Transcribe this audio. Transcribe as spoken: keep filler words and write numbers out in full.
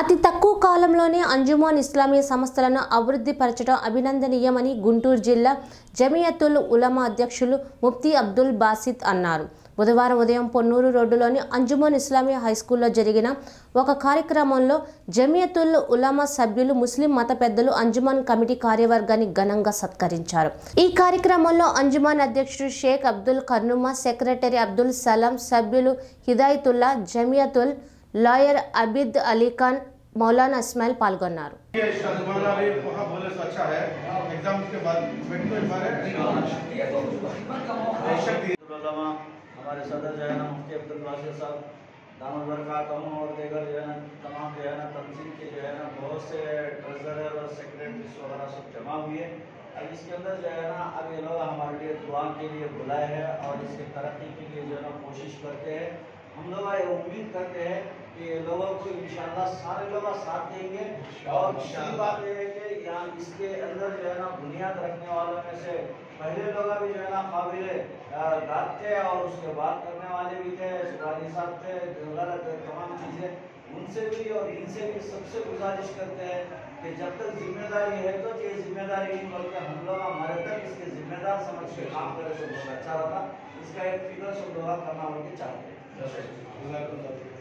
అతి తక్కువ కాలంలోనే అంజుమాన్ ఇస్లామీ సంస్థలను అభివృద్ధిపరచడం అభినందనీయమని గుంటూరు జిల్లా జమియతుల్ ఉలమా అధ్యక్షులు ముఫ్తి అబ్దుల్ బాసిత్ అన్నారు। బుధవారం ఉదయం పొన్నూరు రోడ్డులోని అంజుమాన్ ఇస్లామీ హైస్కూల్లో జరిగిన ఒక కార్యక్రమంలో జమియతుల్ ఉలమా సభ్యులు ముస్లిం మత పెద్దలు అంజుమాన్ కమిటీ కార్యవర్గాన్ని ఘనంగా సత్కరించారు। ఈ కార్యక్రమంలో అంజుమాన్ అధ్యక్షుడు షేక్ అబ్దుల్ ఖర్నుమా, సెక్రటరీ అబ్దుల్ సలాం, సభ్యులు హిదాయతుల్లా, జమియతుల్ लॉयर अबिद अली खान, मौलाना इस्माइल पाल्गोनार। ये शर्माना भी बहुत बोले तो अच्छा है। एग्जाम के बाद बैठने के बारे में हमारे सदर जो है ना मुफ्ती अब्दुल वासी साहब दामन बरकत और देगर जो है ना तमाम जो है ना तंजीम के जो है ना बहुत से ट्रेजरर और सेक्रेटरी वगैरह सब जमा हुए। अब इसके अंदर जो है ना अब ये लोग हमारे लिए दुआ के लिए बुलाए हैं और इसकी तरक्की के लिए जो है ना कोशिश करते हैं। हम लोग ये उम्मीद करते हैं ये लोगों को इंशाल्लाह सारे लोग साथ देंगे। और दूसरी बात यह है कि यहाँ इसके अंदर जो है ना बुनियाद रखने वालों में से पहले लोग भी जो है ना काबिले दाद थे और उसके बाद करने वाले भी थे, सुरानी साहब थे, तमाम चीज़ें उनसे भी और इनसे भी सबसे गुजारिश करते हैं कि जब तक जिम्मेदारी है तो ये जिम्मेदारी नहीं बल्कि हम लोग हमारे तक इसके जिम्मेदार समझ के काम करें तो बहुत अच्छा रहा। इसका एक फिगर सब लोग करना उनके चाहते हैं।